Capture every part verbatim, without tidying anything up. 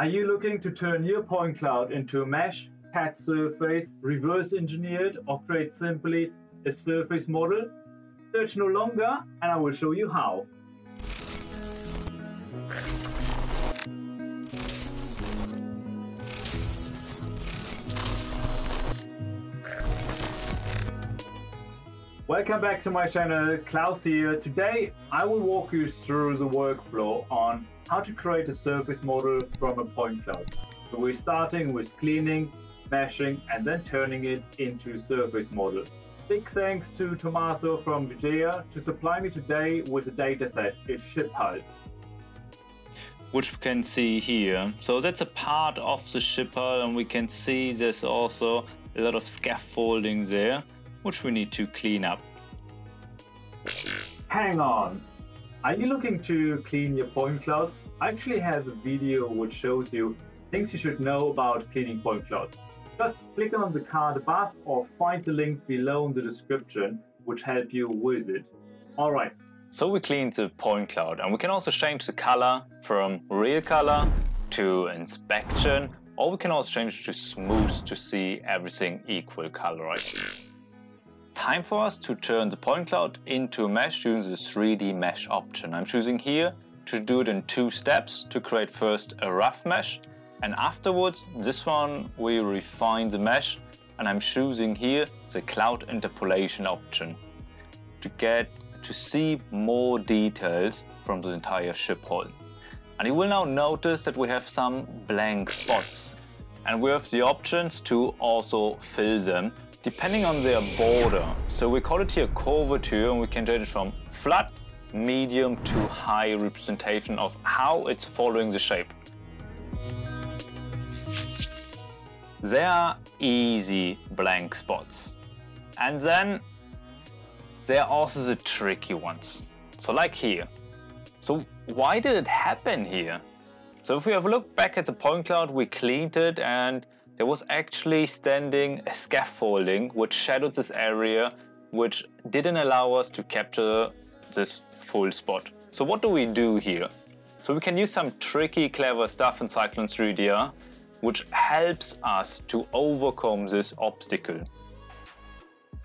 Are you looking to turn your point cloud into a mesh, C A D surface, reverse engineered, or create simply a surface model? Search no longer and I will show you how. Welcome back to my channel, Klaus here. Today I will walk you through the workflow on how to create a surface model from a point cloud. So we're starting with cleaning, meshing and then turning it into a surface model. Big thanks to Tommaso from Vigea to supply me today with a dataset, a ship hull. Which we can see here. So that's a part of the ship hull and we can see there's also a lot of scaffolding there, which we need to clean up. Hang on! Are you looking to clean your point clouds? I actually have a video which shows you things you should know about cleaning point clouds. Just click on the card above or find the link below in the description which help you with it. Alright. So we cleaned the point cloud and we can also change the color from real color to inspection, or we can also change to smooth to see everything equal colorized. Time for us to turn the point cloud into a mesh using the three D mesh option. I'm choosing here to do it in two steps, to create first a rough mesh and afterwards this one we refine the mesh, and I'm choosing here the cloud interpolation option to get to see more details from the entire ship hull. And you will now notice that we have some blank spots and we have the options to also fill them, depending on their border. So we call it here curvature and we can change it from flat, medium to high representation of how it's following the shape. There are easy blank spots. And then there are also the tricky ones. So like here. So why did it happen here? So if we have a look back at the point cloud, we cleaned it and there was actually standing a scaffolding which shadowed this area, which didn't allow us to capture this full spot. So what do we do here? So we can use some tricky, clever stuff in Cyclone three D R, which helps us to overcome this obstacle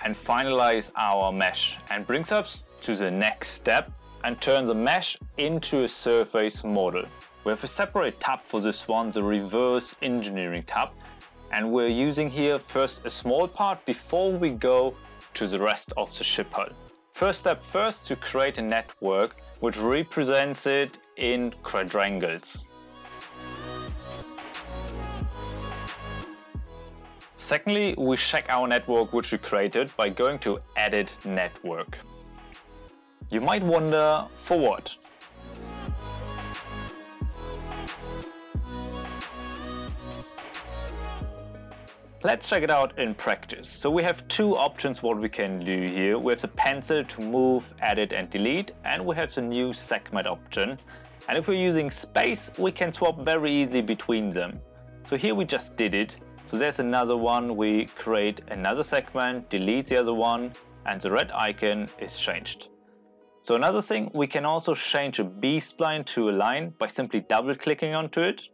and finalize our mesh, and brings us to the next step and turn the mesh into a surface model. We have a separate tab for this one, the reverse engineering tab. And we're using here first a small part before we go to the rest of the ship hull. First step first to create a network which represents it in quadrangles. Secondly, we check our network which we created by going to Edit Network. You might wonder for what? Let's check it out in practice. So we have two options what we can do here. We have the pencil to move, edit and delete, and we have the new segment option. And if we're using space, we can swap very easily between them. So here we just did it. So there's another one, we create another segment, delete the other one, and the red icon is changed. So another thing, we can also change a BSpline to a line by simply double clicking onto it,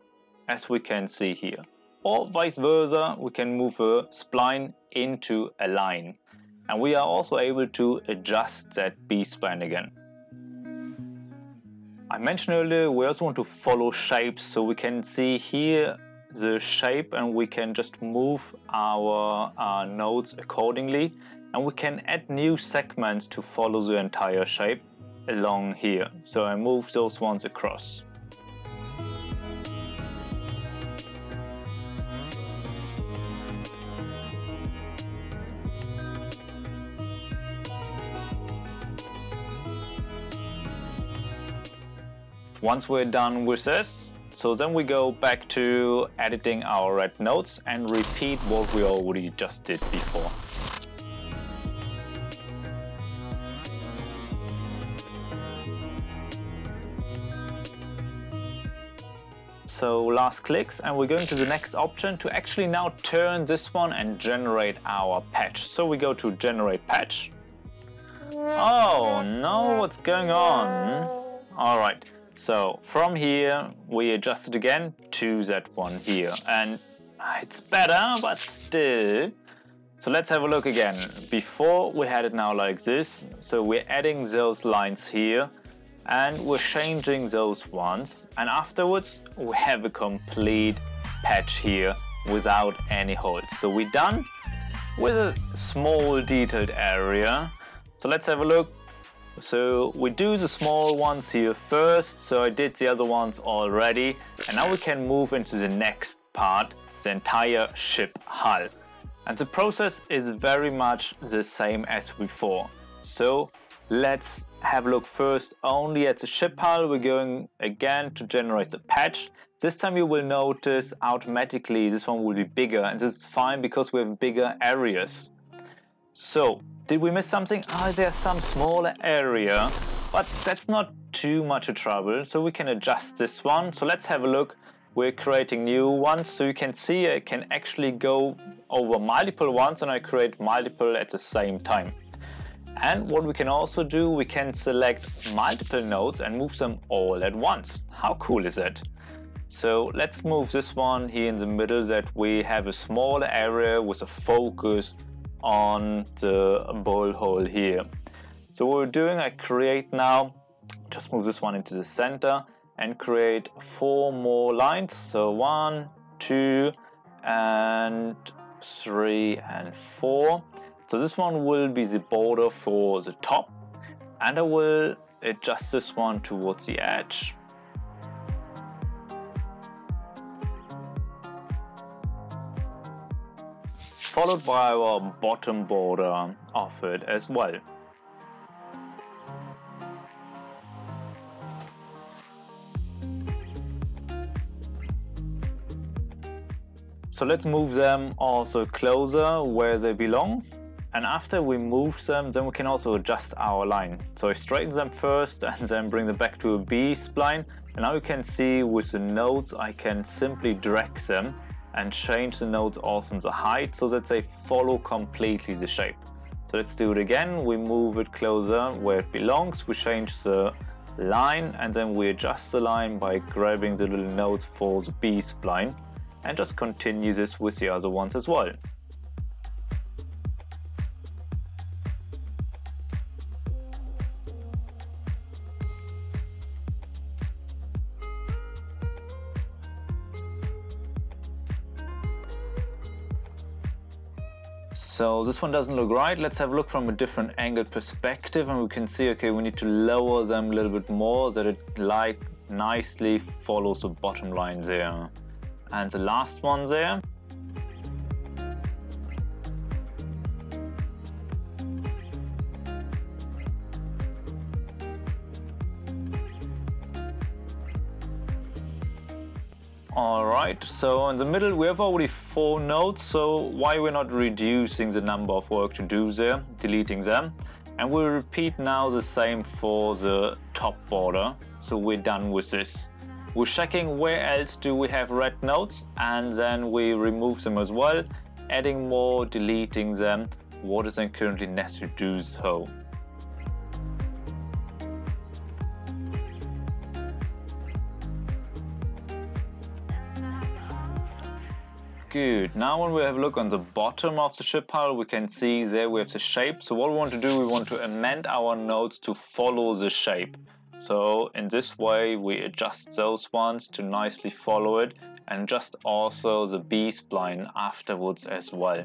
as we can see here. Or vice versa, we can move a spline into a line. And we are also able to adjust that BSpline again. I mentioned earlier, we also want to follow shapes. So we can see here the shape and we can just move our uh, nodes accordingly. And we can add new segments to follow the entire shape along here. So I move those ones across. Once we're done with this, so then we go back to editing our red nodes and repeat what we already just did before. So last clicks and we're going to the next option to actually now turn this one and generate our patch. So we go to generate patch. Oh no, what's going on? All right. So from here, we adjust it again to that one here. And it's better, but still. So let's have a look again. Before we had it now like this. So we're adding those lines here and we're changing those ones. And afterwards, we have a complete patch here without any holes. So we're done with a small detailed area. So let's have a look. So we do the small ones here first, so I did the other ones already, and now we can move into the next part, the entire ship hull. And the process is very much the same as before. So let's have a look first only at the ship hull. We're going again to generate the patch. This time you will notice automatically this one will be bigger, and this is fine because we have bigger areas. So did we miss something? Ah, there's some smaller area, but that's not too much a trouble. So we can adjust this one. So let's have a look. We're creating new ones. So you can see I can actually go over multiple ones and I create multiple at the same time. And what we can also do, we can select multiple nodes and move them all at once. How cool is that? So let's move this one here in the middle, that we have a smaller area with a focus on the bowl hole here. So what we're doing, I create now, just move this one into the center and create four more lines. So one, two, and three, and four. So this one will be the border for the top, and I will adjust this one towards the edge. Followed by our bottom border of it as well. So let's move them also closer where they belong. And after we move them, then we can also adjust our line. So I straighten them first and then bring them back to a B spline. And now you can see with the nodes, I can simply drag them and change the nodes also in the height so that they follow completely the shape. So let's do it again. We move it closer where it belongs. We change the line and then we adjust the line by grabbing the little nodes for the B spline, and just continue this with the other ones as well. So this one doesn't look right. Let's have a look from a different angled perspective, and we can see, okay, we need to lower them a little bit more so that it like nicely follows the bottom line there. And the last one there. All right, so in the middle we have already four nodes, so why we're not reducing the number of work to do there, deleting them. And we'll repeat now the same for the top border, so we're done with this. We're checking where else do we have red nodes, and then we remove them as well, adding more, deleting them, what is then currently necessary to do so. Good. Now when we have a look on the bottom of the ship hull, we can see there we have the shape. So what we want to do, we want to amend our nodes to follow the shape. So in this way, we adjust those ones to nicely follow it, and adjust also the B spline afterwards as well.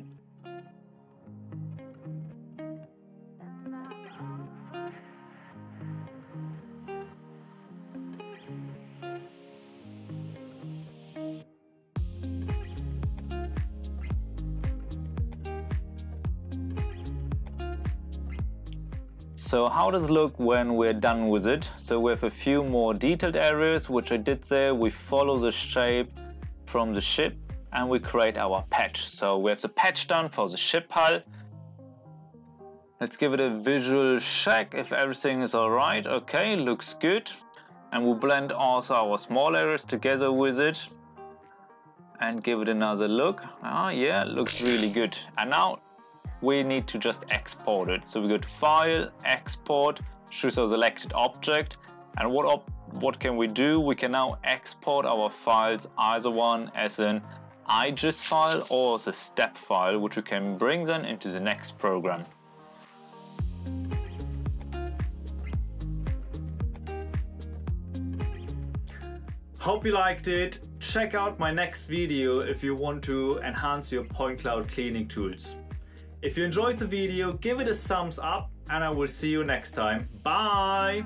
So how does it look when we're done with it? So we have a few more detailed areas, which I did there. We follow the shape from the ship and we create our patch. So we have the patch done for the ship hull. Let's give it a visual check if everything is all right. Okay, looks good. And we'll blend also our small areas together with it and give it another look. Ah, yeah, looks really good. And now we need to just export it. So we go to File, Export, choose our selected object, and what what can we do? We can now export our files, either one as an I G E S file or as a STEP file, which we can bring then into the next program. Hope you liked it. Check out my next video if you want to enhance your point cloud cleaning tools. If you enjoyed the video, give it a thumbs up and I will see you next time. Bye!